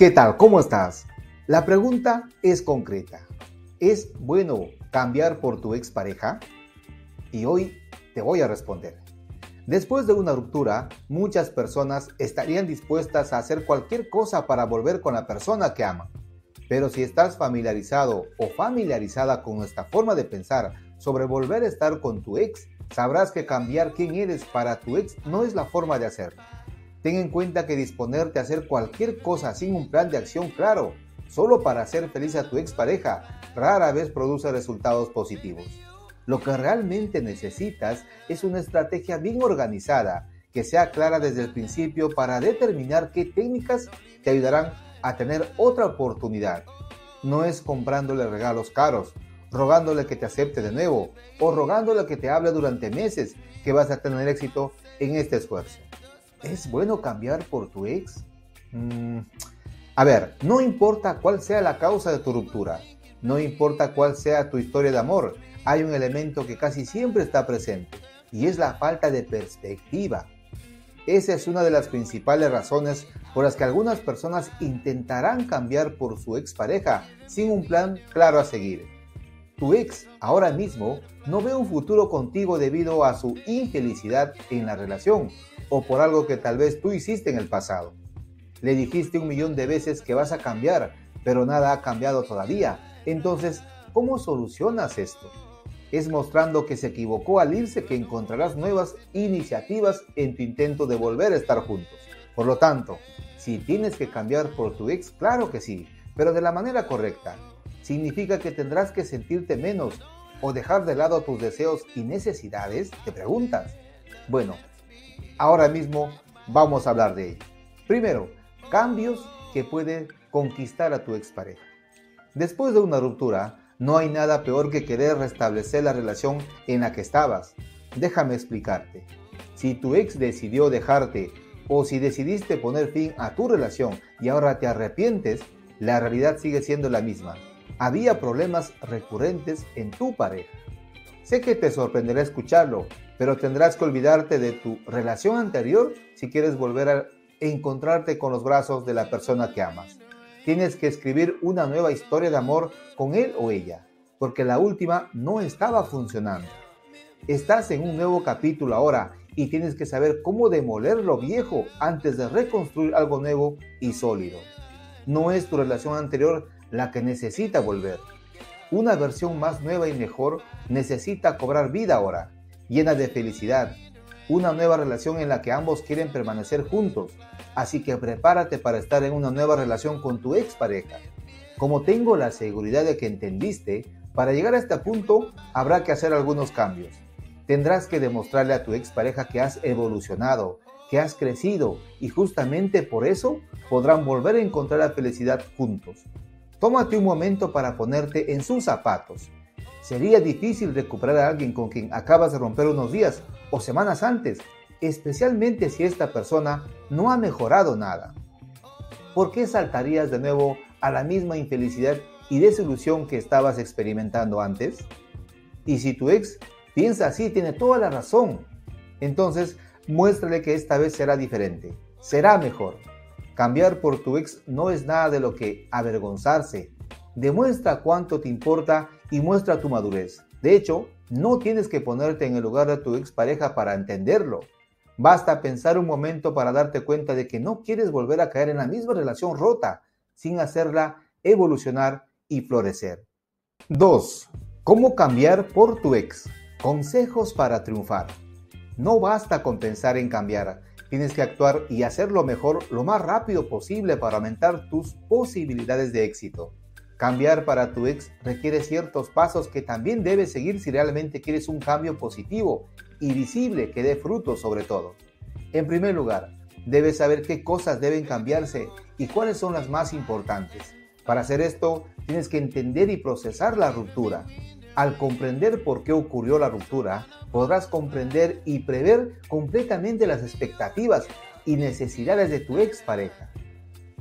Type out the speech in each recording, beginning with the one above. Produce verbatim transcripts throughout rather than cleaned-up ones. ¿Qué tal? ¿Cómo estás? La pregunta es concreta. ¿Es bueno cambiar por tu expareja? Y hoy te voy a responder. Después de una ruptura, muchas personas estarían dispuestas a hacer cualquier cosa para volver con la persona que aman. Pero si estás familiarizado o familiarizada con nuestra forma de pensar sobre volver a estar con tu ex, sabrás que cambiar quién eres para tu ex no es la forma de hacerlo. Ten en cuenta que disponerte a hacer cualquier cosa sin un plan de acción claro, solo para hacer feliz a tu expareja, rara vez produce resultados positivos. Lo que realmente necesitas es una estrategia bien organizada, que sea clara desde el principio para determinar qué técnicas te ayudarán a tener otra oportunidad. No es comprándole regalos caros, rogándole que te acepte de nuevo o rogándole que te hable durante meses que vas a tener éxito en este esfuerzo. ¿Es bueno cambiar por tu ex? Mm. A ver, no importa cuál sea la causa de tu ruptura, no importa cuál sea tu historia de amor, hay un elemento que casi siempre está presente y es la falta de perspectiva. Esa es una de las principales razones por las que algunas personas intentarán cambiar por su expareja sin un plan claro a seguir. Tu ex ahora mismo no ve un futuro contigo debido a su infelicidad en la relación o por algo que tal vez tú hiciste en el pasado. Le dijiste un millón de veces que vas a cambiar, pero nada ha cambiado todavía. Entonces, ¿cómo solucionas esto? Es mostrando que se equivocó al irse que encontrarás nuevas iniciativas en tu intento de volver a estar juntos. Por lo tanto, si tienes que cambiar por tu ex, claro que sí, pero de la manera correcta. ¿Significa que tendrás que sentirte menos o dejar de lado tus deseos y necesidades? ¿Te preguntas? Bueno, ahora mismo vamos a hablar de ello. Primero, cambios que pueden conquistar a tu expareja. Después de una ruptura, no hay nada peor que querer restablecer la relación en la que estabas. Déjame explicarte. Si tu ex decidió dejarte o si decidiste poner fin a tu relación y ahora te arrepientes, la realidad sigue siendo la misma. Había problemas recurrentes en tu pareja. Sé que te sorprenderá escucharlo, pero tendrás que olvidarte de tu relación anterior si quieres volver a encontrarte con los brazos de la persona que amas. Tienes que escribir una nueva historia de amor con él o ella, porque la última no estaba funcionando. Estás en un nuevo capítulo ahora y tienes que saber cómo demoler lo viejo antes de reconstruir algo nuevo y sólido. No es tu relación anterior la que necesita volver. Una versión más nueva y mejor necesita cobrar vida ahora, llena de felicidad. Una nueva relación en la que ambos quieren permanecer juntos, así que prepárate para estar en una nueva relación con tu expareja. Como tengo la seguridad de que entendiste, para llegar a este punto habrá que hacer algunos cambios. Tendrás que demostrarle a tu expareja que has evolucionado, que has crecido y justamente por eso podrán volver a encontrar la felicidad juntos. Tómate un momento para ponerte en sus zapatos. Sería difícil recuperar a alguien con quien acabas de romper unos días o semanas antes, especialmente si esta persona no ha mejorado nada. ¿Por qué saltarías de nuevo a la misma infelicidad y desilusión que estabas experimentando antes? Y si tu ex piensa así, tiene toda la razón. Entonces, muéstrale que esta vez será diferente, será mejor. Cambiar por tu ex no es nada de lo que avergonzarse. Demuestra cuánto te importa y muestra tu madurez. De hecho, no tienes que ponerte en el lugar de tu expareja para entenderlo. Basta pensar un momento para darte cuenta de que no quieres volver a caer en la misma relación rota, sin hacerla evolucionar y florecer. dos. ¿Cómo cambiar por tu ex? Consejos para triunfar. No basta con pensar en cambiar. Tienes que actuar y hacerlo mejor lo más rápido posible para aumentar tus posibilidades de éxito. Cambiar para tu ex requiere ciertos pasos que también debes seguir si realmente quieres un cambio positivo y visible que dé frutos sobre todo. En primer lugar, debes saber qué cosas deben cambiarse y cuáles son las más importantes. Para hacer esto, tienes que entender y procesar la ruptura. Al comprender por qué ocurrió la ruptura, podrás comprender y prever completamente las expectativas y necesidades de tu expareja.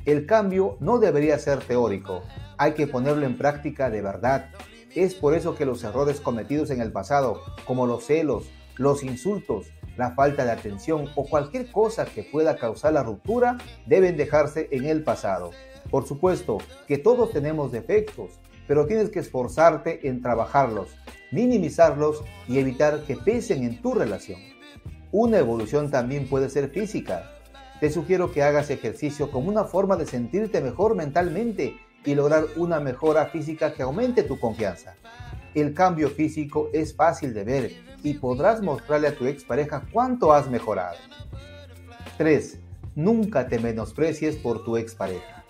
El cambio no debería ser teórico. Hay que ponerlo en práctica de verdad. Es por eso que los errores cometidos en el pasado, como los celos, los insultos, la falta de atención o cualquier cosa que pueda causar la ruptura, deben dejarse en el pasado. Por supuesto que todos tenemos defectos, pero tienes que esforzarte en trabajarlos, minimizarlos y evitar que pesen en tu relación. Una evolución también puede ser física. Te sugiero que hagas ejercicio como una forma de sentirte mejor mentalmente y lograr una mejora física que aumente tu confianza. El cambio físico es fácil de ver y podrás mostrarle a tu expareja cuánto has mejorado. tres. Nunca te menosprecies por tu expareja.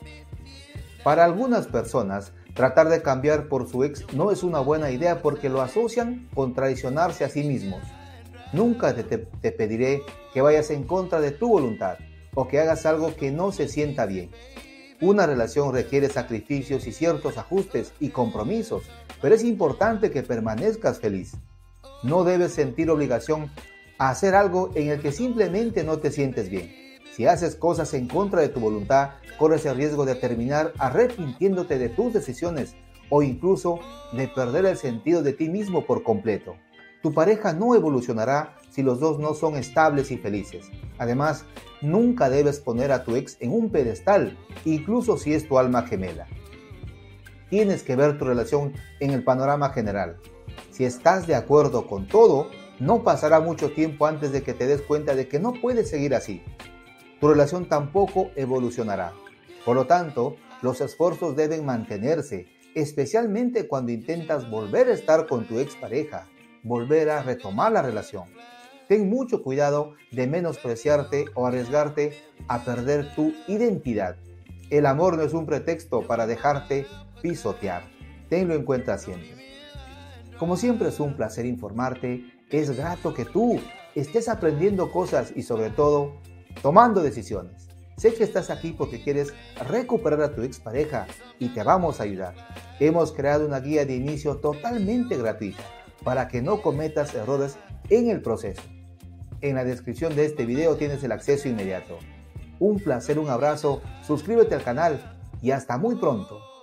Para algunas personas, tratar de cambiar por su ex no es una buena idea porque lo asocian con traicionarse a sí mismos. Nunca te, te, te pediré que vayas en contra de tu voluntad o que hagas algo que no se sienta bien. Una relación requiere sacrificios y ciertos ajustes y compromisos, pero es importante que permanezcas feliz. No debes sentir obligación a hacer algo en el que simplemente no te sientes bien. Si haces cosas en contra de tu voluntad, corres el riesgo de terminar arrepintiéndote de tus decisiones o incluso de perder el sentido de ti mismo por completo. Tu pareja no evolucionará si los dos no son estables y felices. Además, nunca debes poner a tu ex en un pedestal, incluso si es tu alma gemela. Tienes que ver tu relación en el panorama general. Si estás de acuerdo con todo, no pasará mucho tiempo antes de que te des cuenta de que no puedes seguir así. Tu relación tampoco evolucionará. Por lo tanto, los esfuerzos deben mantenerse, especialmente cuando intentas volver a estar con tu expareja, volver a retomar la relación. Ten mucho cuidado de menospreciarte o arriesgarte a perder tu identidad. El amor no es un pretexto para dejarte pisotear. Tenlo en cuenta siempre. Como siempre es un placer informarte. Es grato que tú estés aprendiendo cosas y sobre todo tomando decisiones. Sé que estás aquí porque quieres recuperar a tu expareja y te vamos a ayudar. Hemos creado una guía de inicio totalmente gratuita para que no cometas errores en el proceso. En la descripción de este video tienes el acceso inmediato. Un placer, un abrazo, suscríbete al canal y hasta muy pronto.